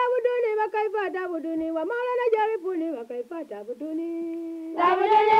Dabuduni, Wakaifa Dabuduni, Wamarana Jaripuni, Wakaifa Dabuduni.